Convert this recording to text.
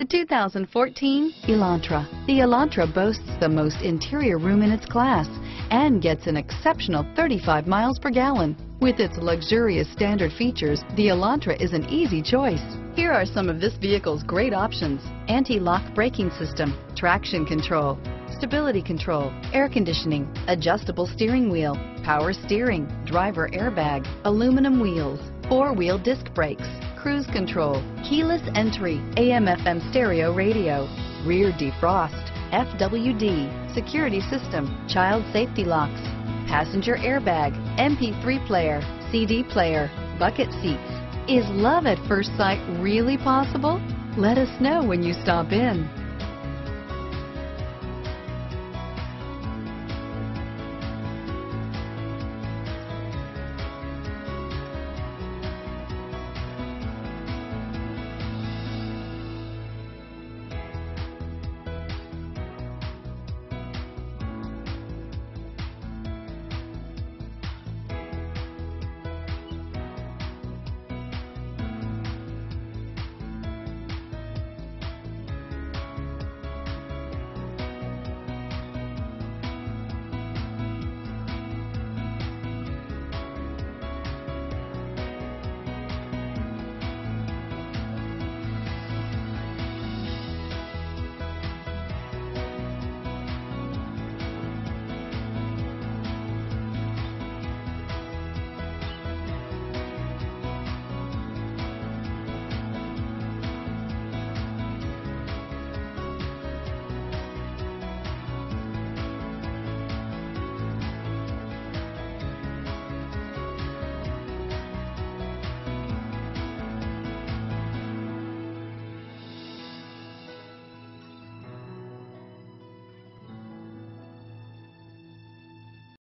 The 2014 Elantra. The Elantra boasts the most interior room in its class and gets an exceptional 35 miles per gallon. With its luxurious standard features, the Elantra is an easy choice. Here are some of this vehicle's great options: anti-lock braking system, traction control, stability control, air conditioning, adjustable steering wheel, power steering, driver airbag, aluminum wheels, four-wheel disc brakes, cruise control, keyless entry, AM/FM stereo radio, rear defrost, FWD, security system, child safety locks, passenger airbag, MP3 player, CD player, bucket seats. Is love at first sight really possible? Let us know when you stop in.